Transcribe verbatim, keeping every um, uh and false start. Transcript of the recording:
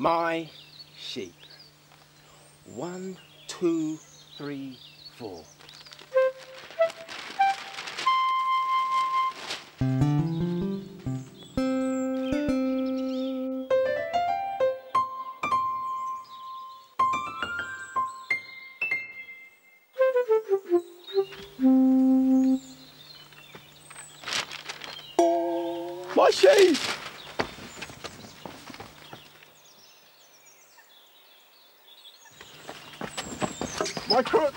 my sheep. One, two, three, four. My sheep! My crook!